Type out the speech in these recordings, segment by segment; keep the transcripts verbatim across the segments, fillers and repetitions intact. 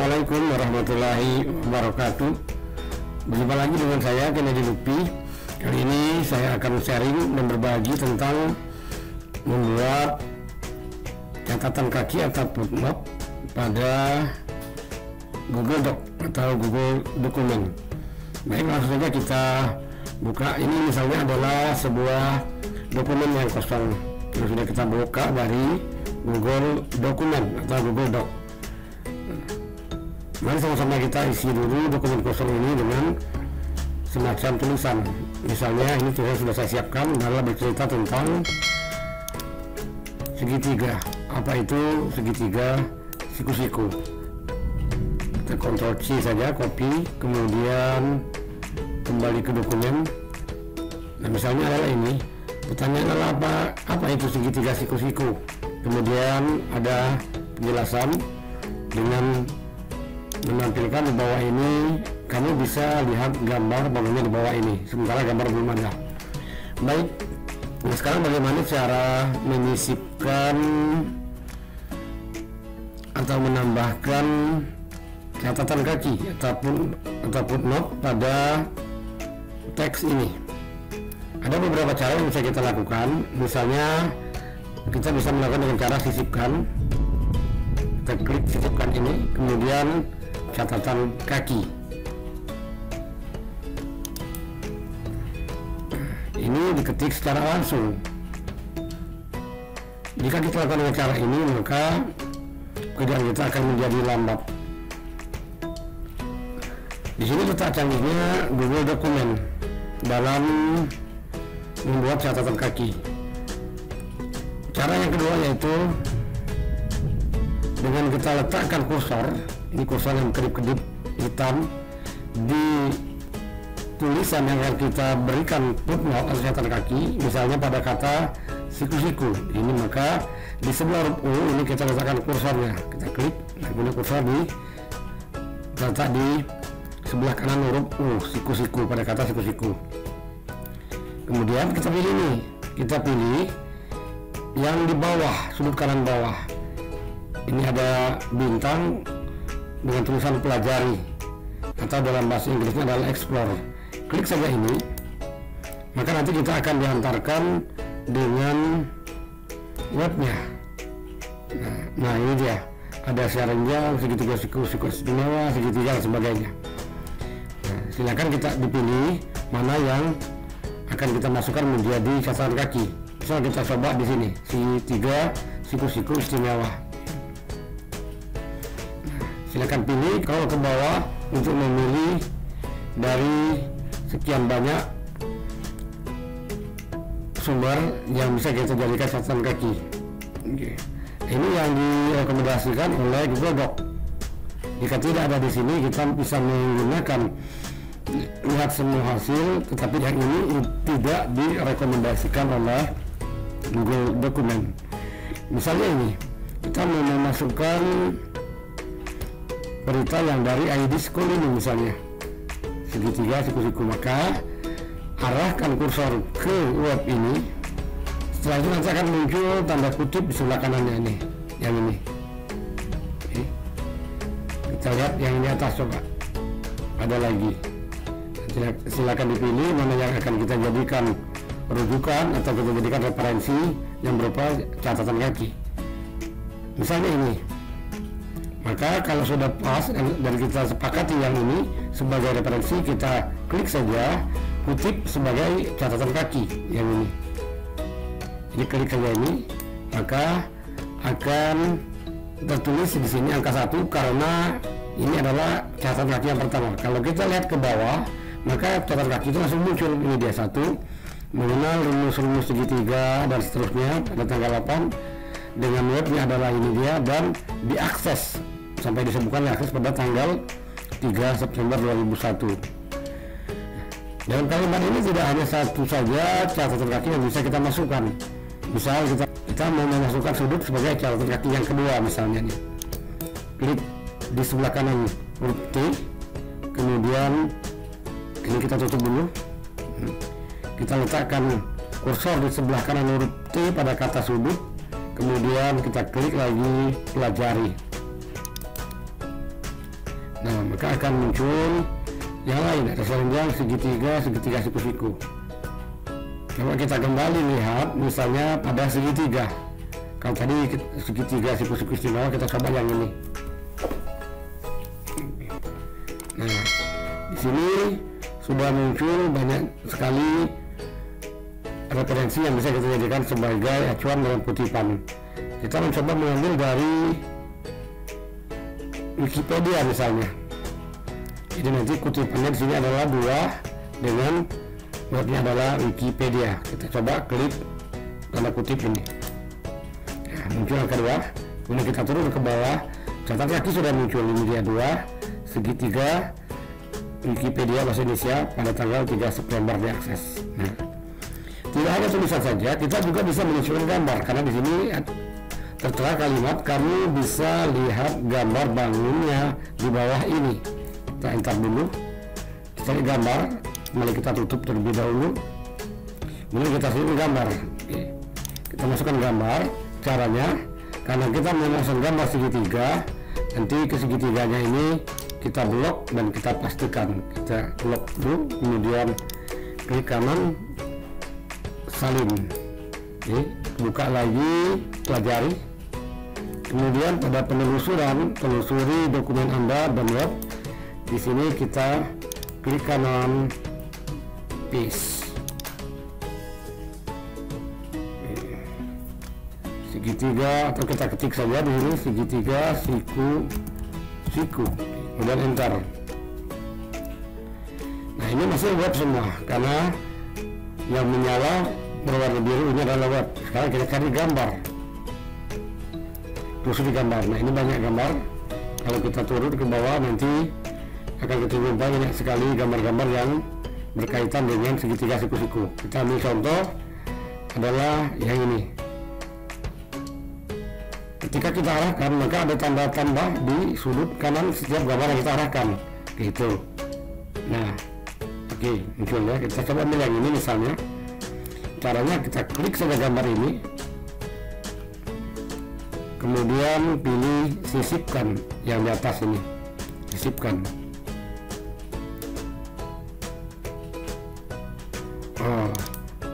Assalamualaikum warahmatullahi wabarakatuh. Berjumpa lagi dengan saya, Kennedy Luthfi. Kali ini saya akan sharing dan berbagi tentang membuat catatan kaki atau footnote pada Google Docs atau Google Dokumen. Baik, langsung saja kita buka. Ini misalnya adalah sebuah dokumen yang kosong. Terus sudah kita buka dari Google Dokumen atau Google Docs. Mari sama-sama kita isi dulu dokumen kosong ini dengan semacam tulisan. Misalnya ini tulisan sudah saya siapkan adalah bercerita tentang segitiga. Apa itu segitiga? Siku-siku. Kita kontrol C saja, copy, kemudian kembali ke dokumen. Nah, misalnya adalah ini. Pertanyaan adalah apa? Apa itu segitiga siku-siku? Kemudian ada penjelasan dengan menampilkan di bawah ini. Kamu bisa lihat gambar bangunnya di bawah ini, sementara gambar belum ada. Baik, nah sekarang bagaimana cara menyisipkan atau menambahkan catatan kaki ataupun atau footnote pada teks ini? Ada beberapa cara yang bisa kita lakukan. Misalnya kita bisa melakukan dengan cara sisipkan. Kita klik sisipkan ini, kemudian catatan kaki. Ini diketik secara langsung. Jika kita lakukan dengan cara ini, maka pekerjaan kita akan menjadi lambat. Di sini letak canggihnya Google Dokumen dalam membuat catatan kaki. Cara yang kedua yaitu dengan kita letakkan kursor. Ini kursor yang kedip-kedip hitam di tulisan yang akan kita berikan footnote atau catatan kaki, misalnya pada kata siku-siku ini, maka di sebelah huruf U ini kita letakkan kursornya. Kita klik, kemudian kursor di letak di sebelah kanan huruf U, siku-siku, pada kata siku-siku. Kemudian kita pilih ini, kita pilih yang di bawah, sudut kanan bawah. Ini ada bintang dengan tulisan pelajari, atau dalam bahasa Inggrisnya adalah explore. Klik saja ini, maka nanti kita akan diantarkan dengan webnya. Nah, nah ini dia, ada siaran jauh, segitiga siku-siku istimewa, segitiga dan sebagainya. Nah, silakan kita dipilih mana yang akan kita masukkan menjadi catatan kaki. Misal kita coba di sini, segitiga siku-siku istimewa. Silakan pilih. Kalau ke bawah untuk memilih dari sekian banyak sumber yang bisa kita jadikan catatan kaki. Ini yang direkomendasikan oleh Google Docs. Jika tidak ada di sini, kita bisa menggunakan lihat semua hasil, tetapi yang ini tidak direkomendasikan oleh Google Dokumen. Misalnya ini, kita mau memasukkan berita yang dari I D school ini, misalnya segitiga siku-siku, maka arahkan kursor ke web ini. Setelah itu nanti akan muncul tanda kutip di sebelah kanannya ini, yang ini. Oke, kita lihat yang di atas, coba ada lagi. Silakan dipilih mana yang akan kita jadikan rujukan atau kita jadikan referensi yang berupa catatan kaki. Misalnya ini, maka kalau sudah pas dan kita sepakati yang ini sebagai referensi, kita klik saja kutip sebagai catatan kaki yang ini. Jadi klik saja ini, maka akan tertulis di sini angka satu karena ini adalah catatan kaki yang pertama. Kalau kita lihat ke bawah, maka catatan kaki itu langsung muncul. Ini dia, satu mengenal rumus-rumus segitiga dan seterusnya, ada tanggal delapan dengan webnya adalah ini dia, dan diakses sampai disebutkan diakses pada tanggal tiga September dua ribu satu. Dalam kalimat ini tidak hanya satu saja catatan kaki yang bisa kita masukkan. Misal kita, kita mau memasukkan sudut sebagai catatan kaki yang kedua misalnya nih. Klik di sebelah kanan huruf T, kemudian ini kita tutup dulu. Kita letakkan kursor di sebelah kanan huruf T pada kata sudut, kemudian kita klik lagi pelajari. Nah, maka akan muncul yang lain, atas lonjang, segitiga, segitiga siku-siku. Coba kita kembali lihat misalnya pada segitiga. Kalau tadi segitiga siku-siku di bawah, kita coba yang ini. Nah, di sini sudah muncul banyak sekali referensi yang bisa kita jadikan sebagai acuan dalam kutipan. Kita mencoba mengambil dari Wikipedia misalnya. Jadi nanti kutipannya di sini adalah dua dengan wordnya adalah Wikipedia. Kita coba klik tanda kutip ini. Nah, muncul yang kedua. Kemudian kita turun ke bawah. Catatan kaki sudah muncul, ini dia dua segitiga Wikipedia bahasa Indonesia pada tanggal tiga September diakses. Nah, tidak hanya tulisan saja, kita juga bisa menyusun gambar karena di sini tertera kalimat kamu bisa lihat gambar bangunnya di bawah ini. Kita enter dulu, kita lihat gambar, mari kita tutup terlebih dahulu. Kemudian kita simpan gambar. Oke. Kita masukkan gambar. Caranya, karena kita memasukkan gambar segitiga, nanti ke segitiganya ini kita blok dan kita pastikan, kita blok dulu, kemudian klik kanan salin. Oke, buka lagi, pelajari, kemudian pada penelusuran, telusuri dokumen Anda, download. Di sini kita klik kanan paste. Oke, segitiga, atau kita ketik saja di sini segitiga siku siku kemudian enter. Nah, ini masih web semua karena yang menyala berwarna biru ini adalah web. Sekarang kita cari gambar, terus di gambar. Nah, ini banyak gambar. Kalau kita turun ke bawah nanti akan kita jumpa banyak sekali gambar-gambar yang berkaitan dengan segitiga siku-siku. Kita ambil contoh adalah yang ini. Ketika kita arahkan, maka ada tanda tambah di sudut kanan setiap gambar yang kita arahkan, gitu. Nah, oke, okay, muncul ya. Kita coba ambil yang ini misalnya. Caranya kita klik saja gambar ini, kemudian pilih sisipkan yang di atas ini, sisipkan. Oh,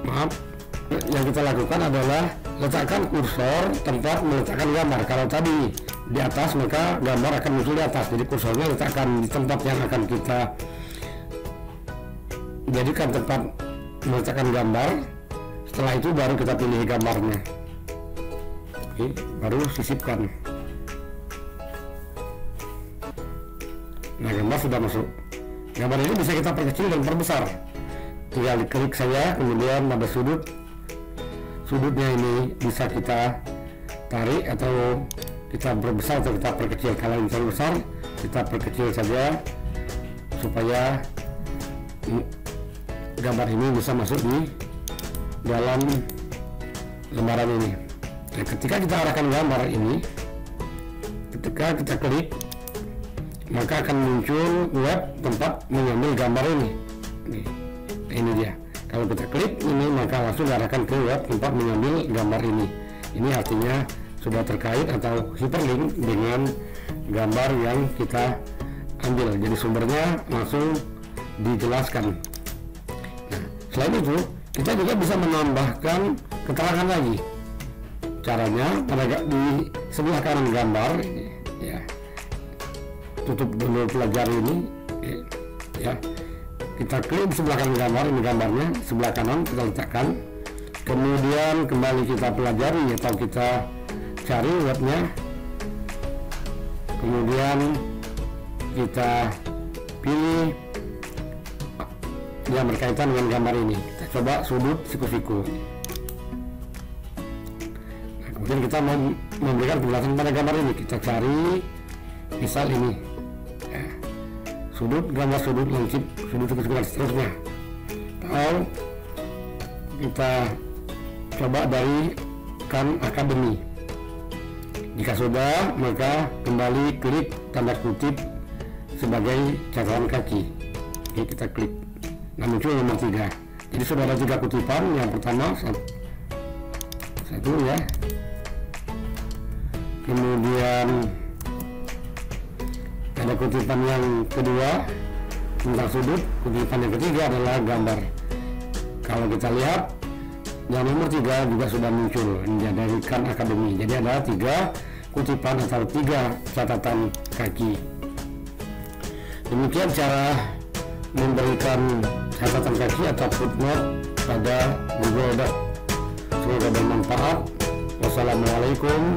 maaf. Yang kita lakukan adalah letakkan kursor tempat meletakkan gambar. Kalau tadi di atas, maka gambar akan muncul di atas. Jadi kursornya letakkan di tempat yang akan kita jadikan tempat meletakkan gambar. Setelah itu baru kita pilih gambarnya. Oke, baru sisipkan. Nah, gambar sudah masuk. Gambar ini bisa kita perkecil dan perbesar. Tinggal diklik saja, kemudian pada sudut sudutnya ini bisa kita tarik atau kita perbesar atau kita perkecil. Kalau yang terlalu besar kita perkecil saja supaya gambar ini bisa masuk di dalam lembaran ini. Nah, ketika kita arahkan gambar ini, ketika kita klik, maka akan muncul web tempat mengambil gambar ini. Nah, ini dia. Kalau kita klik ini, maka langsung diarahkan ke web tempat mengambil gambar ini. Ini artinya sudah terkait atau hyperlink dengan gambar yang kita ambil. Jadi sumbernya langsung dijelaskan. Nah, selain itu kita juga bisa menambahkan keterangan lagi. Caranya, pada di sebelah kanan gambar, ya, tutup dulu pelajar ini, ya. Kita klik sebelah kanan gambar, ini gambarnya sebelah kanan kita letakkan, kemudian kembali kita pelajari atau kita cari webnya, kemudian kita pilih yang berkaitan dengan gambar ini. Kita coba sudut siku-siku. Nah, kemudian kita mem memberikan penjelasan pada gambar ini. Kita cari misal ini, nah, sudut gambar sudut lancip sudut siku-siku dan seterusnya. Atau kita coba dari Khan Academy. Jika sudah, maka kembali klik tanda kutip sebagai catatan kaki. Oke, kita klik. Nah, muncul nomor tiga. Jadi sudah ada tiga kutipan. Yang pertama satu, ya, kemudian Ada kutipan yang kedua tentang sudut, kutipan yang ketiga adalah gambar. Kalau kita lihat, yang nomor tiga juga sudah muncul dari Khan Academy. Jadi ada tiga kutipan atau tiga catatan kaki. Demikian cara memberikan catatan kaki atau footnote pada Google Docs. Semoga bermanfaat. Wassalamualaikum